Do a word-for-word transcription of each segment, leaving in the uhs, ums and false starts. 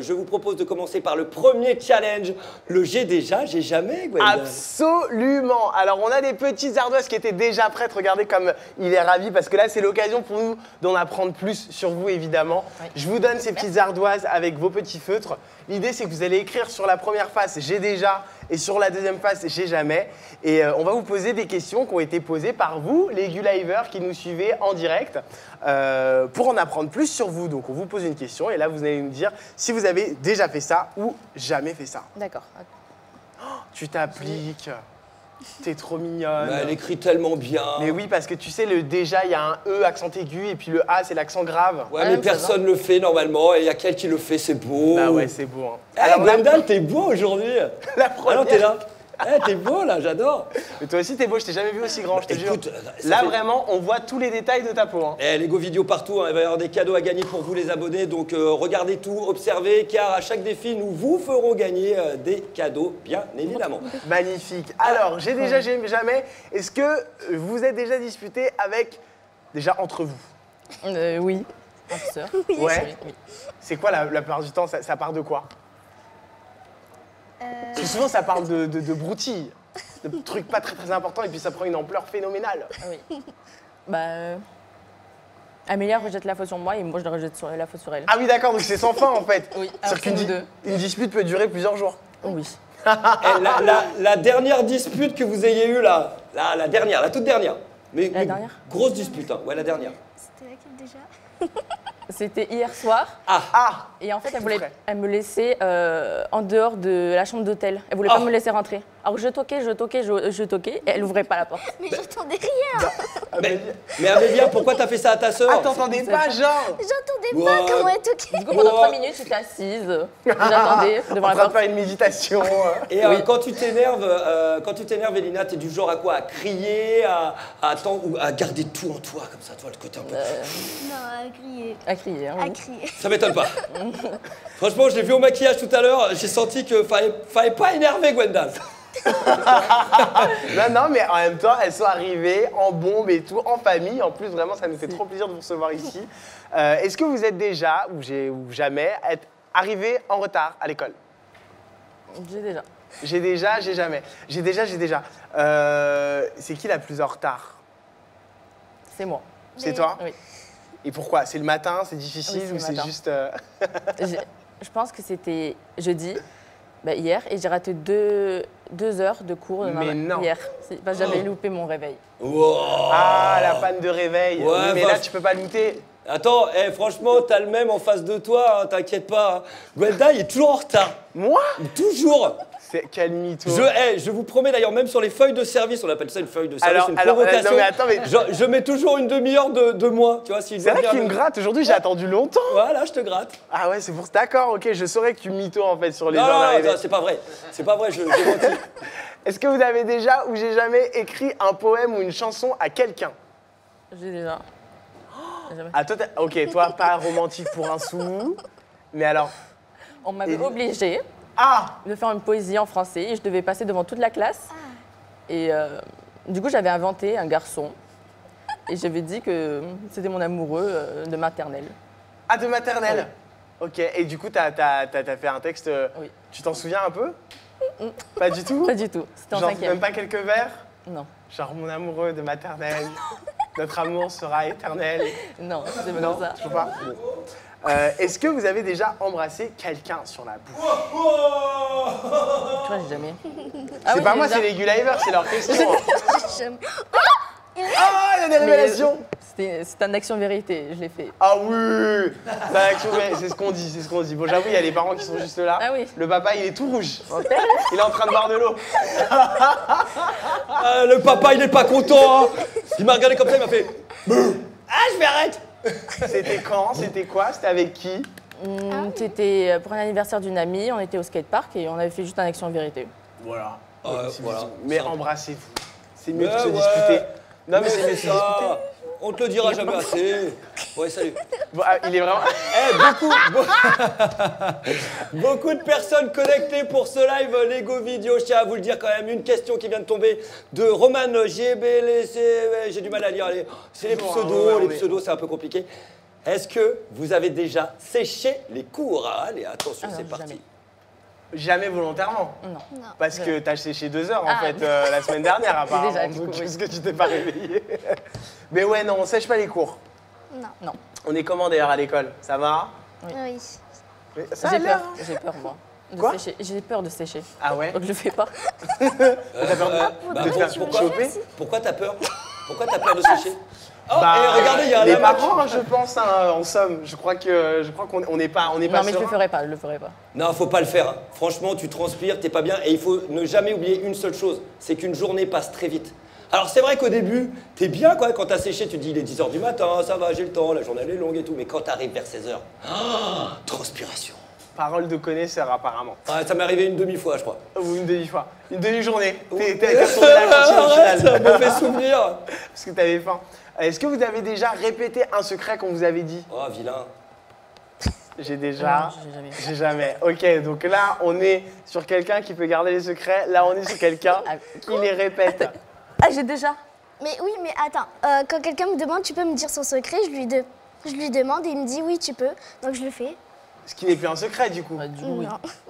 Je vous propose de commencer par le premier challenge, le j'ai déjà, j'ai jamais, Gwendal. Absolument. Alors, on a des petites ardoises qui étaient déjà prêtes. Regardez comme il est ravi, parce que là, c'est l'occasion pour nous d'en apprendre plus sur vous, évidemment. Oui. Je vous donne ces petites ardoises avec vos petits feutres. L'idée, c'est que vous allez écrire sur la première face, j'ai déjà, et sur la deuxième face, j'ai jamais. Et euh, on va vous poser des questions qui ont été posées par vous, les Gu'Livers qui nous suivez en direct, euh, pour en apprendre plus sur vous. Donc, on vous pose une question, et là, vous allez nous dire si vous Vous avez déjà fait ça ou jamais fait ça. D'accord. Oh, tu t'appliques. T'es trop mignonne. Bah, elle écrit tellement bien. Mais oui, parce que tu sais, le déjà, il y a un E accent aigu et puis le A, c'est l'accent grave. Ouais, ah, mais personne le fait normalement. Et il y a quelqu'un qui le fait, c'est beau. Bah ouais, c'est beau. Hein. Hey, alors, Gwendal, la... t'es beau aujourd'hui. La première. Alors, t'es là. Hey, t'es beau là, j'adore. Mais toi aussi t'es beau, je t'ai jamais vu aussi grand, je te jure. Là fait... vraiment, on voit tous les détails de ta peau. Hein. Eh, Lego Vidiyo partout, hein. Il va y avoir des cadeaux à gagner pour vous les abonnés. Donc euh, regardez tout, observez, car à chaque défi, nous vous ferons gagner euh, des cadeaux, bien évidemment. Magnifique. Alors, j'ai déjà, j'ai jamais. Est-ce que vous êtes déjà disputé avec, déjà entre vous? euh, Oui, entre sœurs. Oui. Ouais. Oui. C'est quoi la, la plupart du temps, ça, ça part de quoi? Parce que souvent, ça parle de, de, de broutilles, de trucs pas très très importants, et puis ça prend une ampleur phénoménale. Oui. Bah, euh, Amélia rejette la faute sur moi, et moi je rejette sur, la faute sur elle. Ah oui, d'accord, donc c'est sans fin en fait. Oui, c'est-à-dire qu'une dispute peut durer plusieurs jours. Oui. Et la, la, la dernière dispute que vous ayez eue là, la, la dernière, la toute dernière. Mais, la mais dernière grosse dispute, hein. Ouais, la dernière. C'était laquelle déjà? C'était hier soir. Ah, ah. Et en fait, elle voulait, elle me laissait euh, en dehors de la chambre d'hôtel. Elle voulait oh. pas me laisser rentrer. Alors je toquais, je toquais, je, je toquais. Et elle n'ouvrait pas la porte. Mais bah. j'entendais rien. Bah. Mais, mais Amélia, pourquoi t'as fait ça à ta sœur? Ah, t'entendais pas, genre? J'entendais pas comment elle toquait. Du coup, pendant trois minutes, j'étais assise. J'attendais devant la porte. On va faire une méditation. Et euh, oui. quand tu t'énerves, euh, quand tu t'énerves, Elina, t'es du genre à quoi? À crier, à, à attendre ou à garder tout en toi comme ça, toi le côté un peu. Euh... Non, à crier. À crier. Hein, oui. À crier. Ça m'étonne pas. Franchement, je l'ai vu au maquillage tout à l'heure. J'ai senti que fallait, fallait pas énerver Gwendal. Non, non, mais en même temps, elles sont arrivées en bombe et tout, en famille. En plus, vraiment, ça nous fait trop plaisir de vous recevoir ici. Euh, Est-ce que vous êtes déjà, ou, ou jamais, arrivée en retard à l'école? J'ai déjà. J'ai déjà, j'ai jamais. J'ai déjà, j'ai déjà. Euh, C'est qui la plus en retard? C'est moi. C'est mais... toi? Oui. Et pourquoi? C'est le matin, c'est difficile oui, ou c'est juste... Euh... je, je pense que c'était jeudi. Bah, hier, et j'ai raté deux, deux heures de cours de mais non. hier. Bah, J'avais oh. loupé mon réveil. Wow. Ah, la panne de réveil. Ouais, oui, mais bah, là, tu peux pas louter. Attends, eh, franchement, t'as le même en face de toi, hein, t'inquiète pas. Hein. Gwendal, il est toujours en retard. Moi? Toujours. Calme-toi. Je, hey, je vous promets d'ailleurs, même sur les feuilles de service, on appelle ça une feuille de service, alors, une alors, provocation. Non, mais attends, mais... Je, je mets toujours une demi-heure de, de moi. C'est vrai qu'il me gratte. Aujourd'hui, j'ai attendu longtemps. Voilà, je te gratte. Ah ouais, c'est pour ça. D'accord, ok, je saurais que tu mytho en fait sur les non, heures non, non, c'est pas vrai. C'est pas vrai, je, je menti. Est-ce que vous avez déjà ou j'ai jamais écrit un poème ou une chanson à quelqu'un? J'ai déjà. Oh, jamais. Ah, toi, ok, toi, pas romantique pour un sou. Mais alors... On m'avait obligée. Ah! De faire une poésie en français et je devais passer devant toute la classe. Ah. Et euh, du coup, j'avais inventé un garçon et j'avais dit que c'était mon amoureux euh, de maternelle. Ah, de maternelle? Oui. Ok, et du coup, t'as t'as, t'as fait un texte. Oui. Tu t'en souviens un peu? Mm-mm. Pas du tout? Pas du tout. C'était en cinquième. Même pas quelques vers? Non. Genre, mon amoureux de maternelle, notre amour sera éternel. Non, c'est pas non, ça. Je sais pas. Euh, Est-ce que vous avez déjà embrassé quelqu'un sur la bouche? Tu vois, j'ai jamais. Ah c'est oui, pas moi, c'est les Gu'Livers, c'est leur question. Hein. Ah, il y a des révélations. C'est un action vérité, je l'ai fait. Ah oui, c'est un action vérité, c'est ce qu'on dit, c'est ce qu'on dit. Bon, j'avoue, il y a les parents qui sont juste là. Ah oui. Le papa, il est tout rouge. Il est en train de boire de l'eau. euh, le papa, il est pas content. Hein. Il m'a regardé comme ça, il m'a fait... Ah, je vais arrêter. C'était quand? C'était quoi? C'était avec qui? Mmh, ah oui. C'était pour un anniversaire d'une amie, on était au skatepark et on avait fait juste un action vérité. Voilà. Euh, voilà. Mais embrassez-vous. C'est mieux que de se disputer. Non mais, mais c'est ça. Discuter. On te le dira jamais assez. Ouais, salut. Bon, ah, il est vraiment... Eh, beaucoup, be... beaucoup de personnes connectées pour ce live Lego Vidiyo. Je tiens à vous le dire quand même. Une question qui vient de tomber de Roman Jébé. J'ai du mal à lire. Les... C'est les pseudos. Les pseudos, c'est un peu compliqué. Est-ce que vous avez déjà séché les cours? Allez, attention, ah c'est parti. Jamais. Jamais volontairement? Non. non. Parce que t'as séché deux heures, en ah, fait, euh, la semaine dernière, apparemment. Déjà donc, coup, parce oui. que tu t'es pas réveillée. Mais ouais, non, on sèche pas les cours. Non. non. On est comment, d'ailleurs, à l'école? Ça va? Oui. oui. J'ai peur, j'ai peur, moi. Quoi? J'ai peur de sécher. Ah ouais? Donc, je le fais pas. euh, t'as peur euh, de, bah, de te faire pourquoi choper? Pourquoi t'as peur? Pourquoi t'as peur de sécher? Oh, bah, et regardez, il y a un les parents, hein, je pense, hein, en somme. Je crois que je crois qu'on n'est pas, on n'est pas. Non, mais serein. je le ferai pas, je le ferai pas. Non, faut pas le faire. Hein. Franchement, tu transpires, t'es pas bien, et il faut ne jamais oublier une seule chose, c'est qu'une journée passe très vite. Alors c'est vrai qu'au début, t'es bien quoi, quand t'as séché, tu te dis il est dix heures du matin, ça va, j'ai le temps, la journée elle est longue et tout, mais quand t'arrives vers seize heures, oh, transpiration. Parole de connaisseur, apparemment. Ah, ça m'est arrivé une demi-fois, je crois. Ou une demi-fois. Une demi-journée. T'es retourné à la cantine. C'est un mauvais souvenir. Parce que t'avais faim. Est-ce que vous avez déjà répété un secret qu'on vous avait dit? Oh, vilain. J'ai déjà. J'ai jamais. jamais. Ok, donc là, on est sur quelqu'un qui peut garder les secrets. Là, on est sur quelqu'un qui les répète. Ah, j'ai déjà. Mais oui, mais attends. Euh, quand quelqu'un me demande, tu peux me dire son secret, je lui, de... je lui demande et il me dit oui, tu peux. Donc, je le fais. Ce qui n'est plus un secret, du coup. Bah, du oui.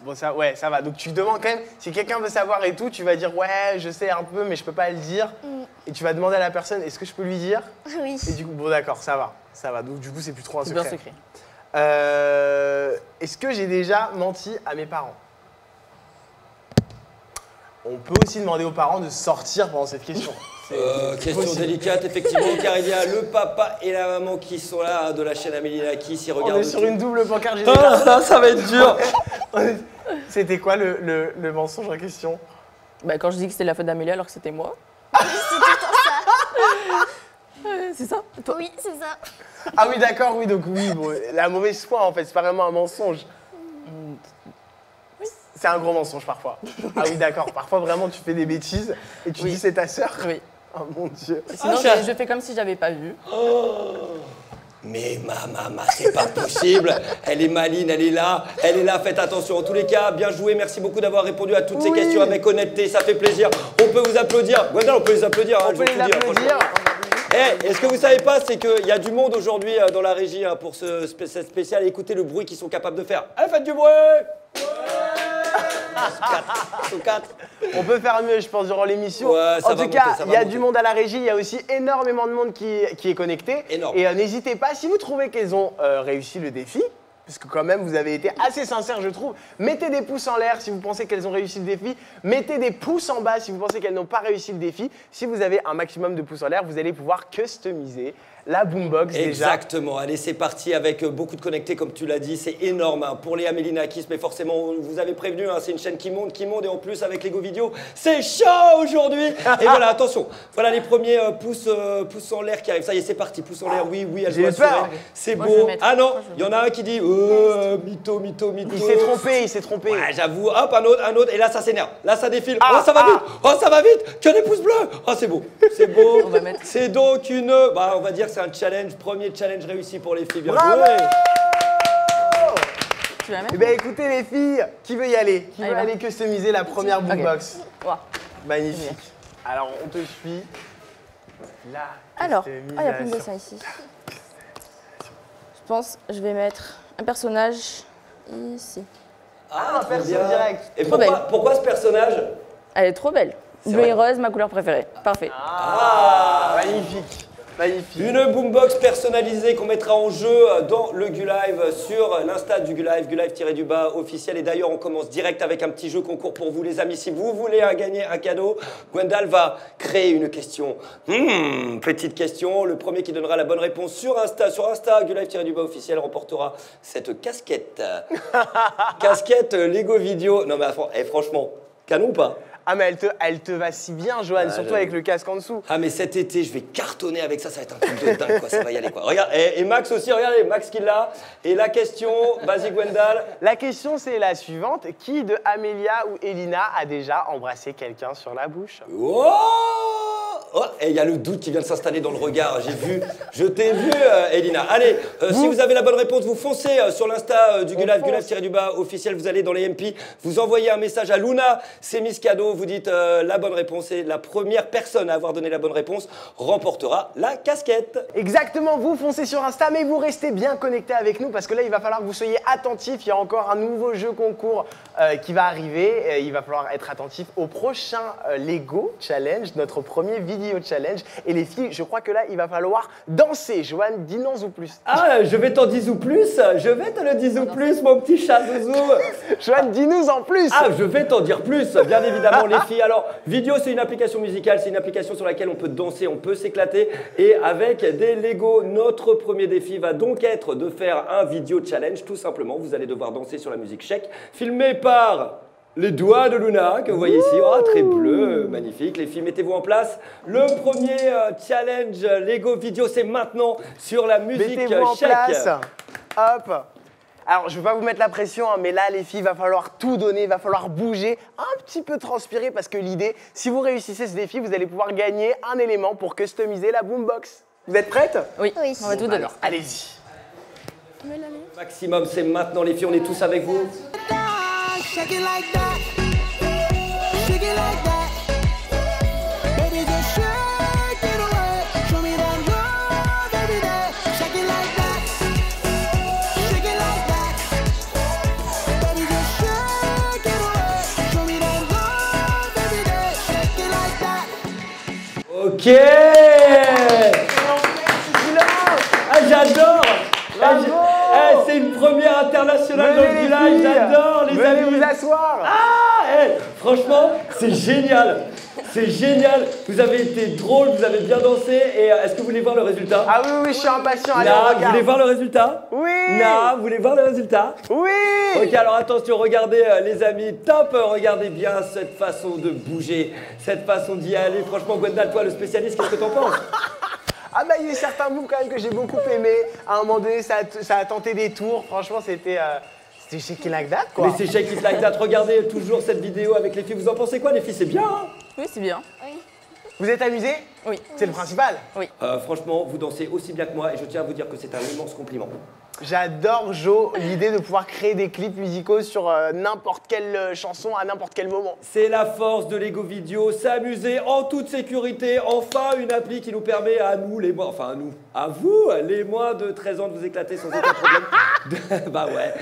Bon, ça, ouais, ça va. Donc, tu demandes quand même, si quelqu'un veut savoir et tout, tu vas dire, ouais, je sais un peu, mais je peux pas le dire. Mm. Et tu vas demander à la personne, est-ce que je peux lui dire? Oui. Et du coup, bon, d'accord, ça va. Ça va. Donc, du coup, c'est plus trop un secret. C'est un secret. Euh, est-ce que j'ai déjà menti à mes parents? On peut aussi demander aux parents de sortir pendant cette question. Euh, question possible. délicate, effectivement, car il y a le papa et la maman qui sont là de la chaîne Amélie Kiss, si regarde. On est sur tout. une double pancarte générale. Ah, ça, ça va être dur. C'était quoi le, le, le mensonge en question? Bah, quand je dis que c'était la faute d'Amélie alors que c'était moi. C'est ça, toi? Oui, c'est ça. Ah oui, d'accord, oui, donc oui, bon, la mauvaise foi en fait, c'est pas vraiment un mensonge. C'est un gros mensonge parfois. Ah oui, d'accord. Parfois, vraiment, tu fais des bêtises et tu oui. dis c'est ta sœur. Oui. Oh mon Dieu. Sinon, oh, je, je fais comme si j'avais pas vu. Oh. Mais ma maman, c'est pas possible. Elle est maligne, elle est là. Elle est là, faites attention. En tous les cas, bien joué. Merci beaucoup d'avoir répondu à toutes oui. ces questions avec honnêteté. Ça fait plaisir. On peut vous applaudir. Gwendal, on peut les applaudir. On hein, peut je les applaudir. Hey, et ce que vous savez pas, c'est qu'il y a du monde aujourd'hui dans la régie pour ce spécial. Écoutez le bruit qu'ils sont capables de faire. Allez, faites du bruit. quatre, quatre. On peut faire mieux, je pense, durant l'émission. Ouais, en tout cas, il y a monter. du monde à la régie. Il y a aussi énormément de monde qui, qui est connecté. Énorme. Et euh, n'hésitez pas, si vous trouvez qu'elles ont euh, réussi le défi, parce que quand même, vous avez été assez sincères, je trouve, mettez des pouces en l'air si vous pensez qu'elles ont réussi le défi. Mettez des pouces en bas si vous pensez qu'elles n'ont pas réussi le défi. Si vous avez un maximum de pouces en l'air, vous allez pouvoir customiser la boombox déjà. Exactement. Allez, c'est parti avec beaucoup de connectés, comme tu l'as dit. C'est énorme hein, pour les Améline Kiss, mais forcément, vous avez prévenu, hein, c'est une chaîne qui monte, qui monte. Et en plus, avec Lego Vidiyo, c'est chaud aujourd'hui. Et voilà, attention. Voilà les premiers euh, pouces, euh, pouces en l'air qui arrivent. Ça y est, c'est parti. Pouces en l'air, oui, oui. J'ai peur. C'est beau. Ah non, il y en a un qui dit euh, mytho, mytho, mytho. Il s'est trompé, il s'est trompé. Ouais, j'avoue. Hop, un autre, un autre. Et là, ça s'énerve. Là, ça défile. Ah, oh, ça va ah. vite. Oh, ça va vite. Que des pouces bleus. Oh, c'est beau. C'est beau. C'est donc une. Bah, on va dire. C'est un challenge, premier challenge réussi pour les filles. Bien Bravo joué. Eh bien, écoutez les filles, qui veut y aller? Qui Allez, veut va. aller customiser la première boombox? Okay. Wow. Magnifique. Bien. Alors, on te suit. Là. Alors, il oh, y a plein de dessins ici. Je pense, je vais mettre un personnage ici. Ah, un personnage direct. Et pourquoi, pourquoi ce personnage? Elle est trop belle. Bleu et rose, ma couleur préférée. Parfait. Ah, ah. magnifique. Magnifique. Une boombox personnalisée qu'on mettra en jeu dans le Gu'Live sur l'insta du Gu'Live, Gu'Live-du-bas officiel. Et d'ailleurs, on commence direct avec un petit jeu concours pour vous, les amis. Si vous voulez gagner un cadeau, Gwendal va créer une question. Mmh, petite question. Le premier qui donnera la bonne réponse sur Insta, sur Insta, Gu'Live-du-bas officiel remportera cette casquette. Casquette Lego Vidiyo. Non mais eh, franchement, canon ou pas? Ah mais elle te, elle te va si bien, Joanne, ah, surtout avec le casque en dessous. Ah mais cet été, je vais cartonner avec ça, ça va être un truc de dingue, quoi. Ça va y aller, quoi. Regarde, et, et Max aussi, regardez, Max qui l'a. Et la question, vas-y Gwendal. La question, c'est la suivante. Qui de Amélia ou Elina a déjà embrassé quelqu'un sur la bouche? Oh, Oh, et il y a le doute qui vient de s'installer dans le regard. J'ai vu, je t'ai vu, euh, Elina. Allez, euh, si vous avez la bonne réponse, vous foncez euh, sur l'Insta euh, du Gu'Live, Gu'Live-du-bas officiel. Vous allez dans les M P, vous envoyez un message à Luna, c'est Miss Cadeau. Vous dites euh, la bonne réponse et la première personne à avoir donné la bonne réponse remportera la casquette. Exactement, vous foncez sur Insta, mais vous restez bien connectés avec nous parce que là, il va falloir que vous soyez attentifs. Il y a encore un nouveau jeu concours euh, qui va arriver. Et il va falloir être attentif au prochain euh, Lego Challenge, notre premier vidéo. Challenge. Et les filles, je crois que là, il va falloir danser. Joanne, dis non ou plus. Ah, je vais t'en dire ou plus. Je vais te le dire ou plus, mon petit chat zouzou. Joanne, dis-nous en plus. Ah, je vais t'en dire plus, bien évidemment, les filles. Alors, Vidiyo, c'est une application musicale. C'est une application sur laquelle on peut danser, on peut s'éclater. Et avec des Lego, notre premier défi va donc être de faire un Vidiyo Challenge. Tout simplement, vous allez devoir danser sur la musique Check, filmée par... les doigts de Luna, que vous voyez ici, oh, très bleu, magnifique. Les filles, mettez-vous en place. Le premier euh, challenge Lego Vidiyo, c'est maintenant sur la musique. Mettez-vous en place. Hop. Alors, je ne veux pas vous mettre la pression, hein, mais là, les filles, il va falloir tout donner, il va falloir bouger, un petit peu transpirer, parce que l'idée, si vous réussissez ce défi, vous allez pouvoir gagner un élément pour customiser la boombox. Vous êtes prêtes? Oui, oui. On va tout donner. Allez-y. Maximum, c'est maintenant, les filles, on est tous avec vous. Check it like that, check it like that. Baby, just shake it away. Show me that love, baby, that. Check it like that, check it like that. Baby, just shake it away. Show me that love, baby, that. Check it like that. Ok. Ah, j'adore. Hey, c'est une première internationale dans le village, j'adore les amis. Venez vous asseoir. Ah, hey, franchement, c'est génial. C'est génial. Vous avez été drôle, vous avez bien dansé. Et est-ce que vous voulez voir le résultat? Ah oui, oui, je suis impatient. Allez, là, on regarde. Vous voulez voir le résultat? Oui. Non, vous voulez voir le résultat? Oui. Ok, alors attention, regardez les amis, top. Regardez bien cette façon de bouger, cette façon d'y aller. Franchement, Gwendal, toi, le spécialiste, qu'est-ce que t'en penses? Ah bah il y a eu certains moves quand même que j'ai beaucoup aimé. À un moment donné, ça a, ça a tenté des tours. Franchement, c'était euh, Shake It Like That, quoi. Mais c'est Shake It Like That. Regardez toujours cette vidéo avec les filles. Vous en pensez quoi, les filles? C'est bien, hein? Oui, c'est bien. Oui. Vous êtes amusés? Oui. C'est le principal? Oui. Euh, franchement, vous dansez aussi bien que moi et je tiens à vous dire que c'est un immense compliment. J'adore, Jo, l'idée de pouvoir créer des clips musicaux sur euh, n'importe quelle euh, chanson à n'importe quel moment. C'est la force de Lego Vidiyo, s'amuser en toute sécurité. Enfin, une appli qui nous permet à nous, les moins, enfin à nous, à vous, les moins de treize ans de vous éclater sans aucun problème. Bah ouais.